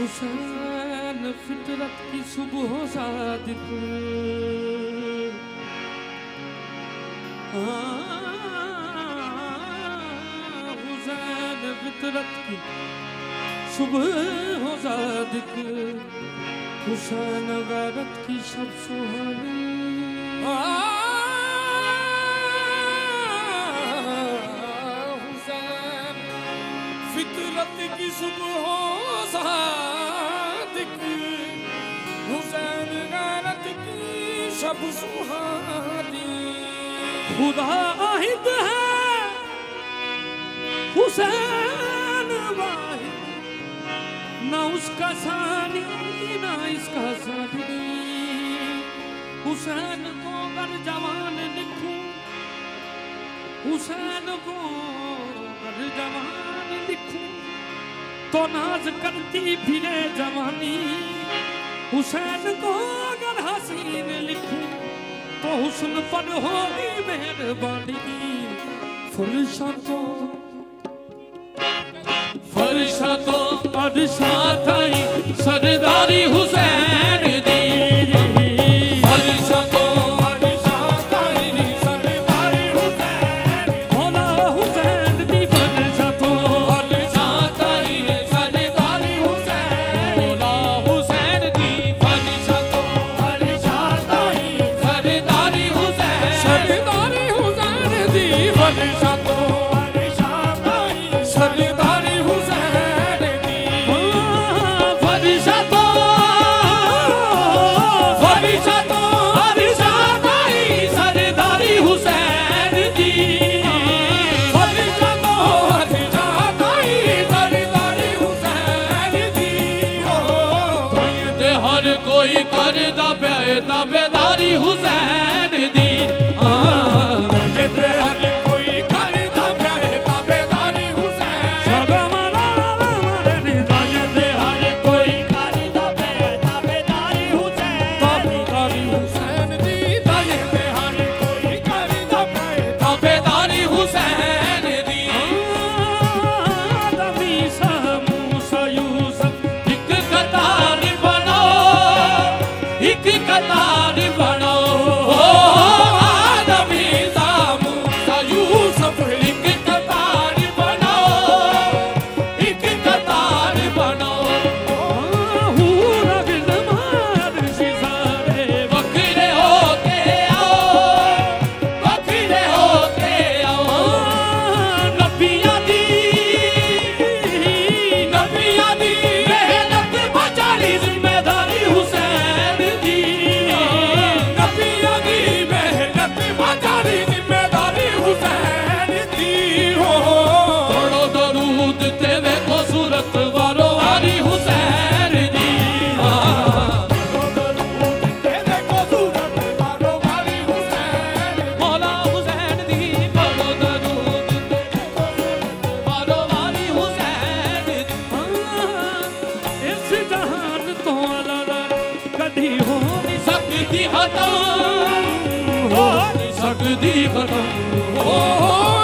حسین فطرت کی صبح صادق حسین فطرت کی صبح صادق حسین غیرت کی شب سہانی حسین فطرت کی صبح صادق حسین غیرت کی شب سہانی خدا واحد ہے حسین واحد نہ اس کا ثانی نہ اس کا ثانی حسین کو گر جوان لکھوں حسین کو گر جوان لکھوں تو ناز کرتی پھرے جوانی حسین کو اگر حسین لکھوں تو حسن پر ہوگی مہربانی فرشتوں پر ساتھ آئی سرداری حسین دی فرشتوں پر ساتھ آئی سرداری حسین مولا حسین دی فرشتوں پر ساتھ آئی سرداری حسین مولا سکتی ختم